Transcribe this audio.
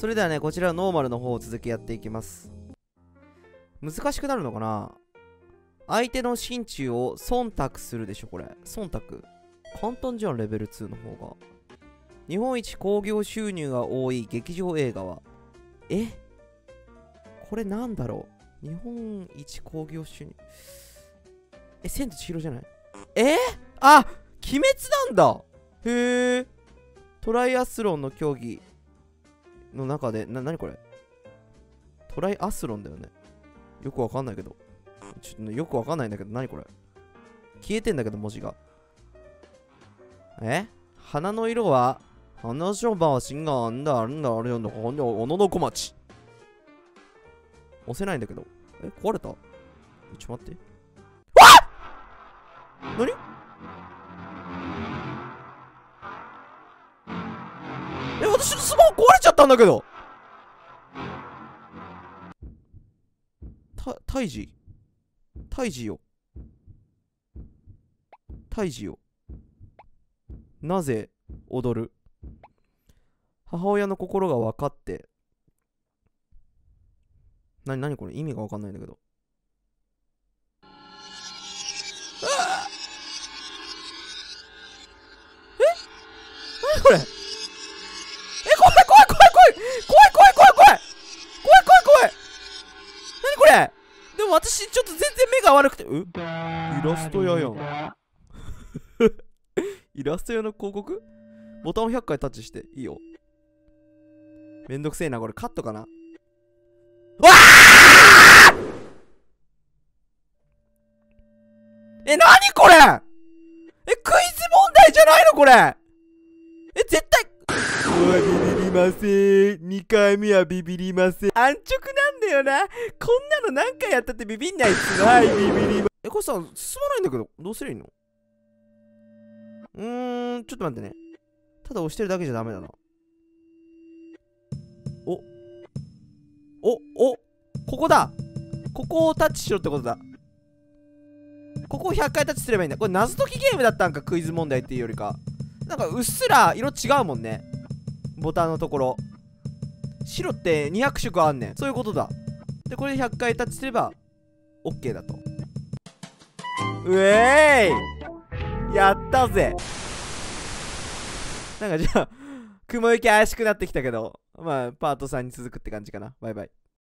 それではね、こちらノーマルの方を続きやっていきます。難しくなるのかな。相手の心中を忖度するでしょ。これ忖度簡単じゃん。レベル2の方が日本一興行収入が多い劇場映画は、これなんだろう。日本一興行収入、千と千尋じゃない。あ、鬼滅なんだ。へえ。トライアスロンの競技の中で、なにこれ、トライアスロンだよね。よくわかんないけど、ちょっとよくわかんないんだけど、なにこれ、消えてんだけど文字が。花の色は花そばしがあんだあんだあれなんだほんでおののこまち。押せないんだけど。壊れた。ちょっと待って。なに？私のスマホ壊れちゃったんだけど。胎児よ。なぜ踊る。母親の心が分かって。なにこれ、意味が分かんないんだけど。怖い。でも私ちょっと全然目が悪くて。イラスト屋やん。イラスト屋の広告。ボタンを100回タッチしていいよ。めんどくせえなこれ。カットかな。わあ、なにこれ。クイズ問題じゃないのこれ。絶対ビビりません。2回目はビビりません。安直なんだよな。こんなの何回やったってビビんないっす。はい、ビビりま。これさ、進まないんだけど、どうすりゃいいの。ちょっと待ってね。ただ押してるだけじゃダメだな。ここだ。ここをタッチしろってことだ。ここを100回タッチすればいいんだ。これ謎解きゲームだったんか、クイズ問題っていうよりか。なんかうっすら色違うもんね。ボタンのところ。白って200色あんねん。そういうことだ。で、これで100回タッチすれば、OK だと。うえーい、やったぜ。なんかじゃあ、雲行き怪しくなってきたけど、まあ、パート3に続くって感じかな。バイバイ。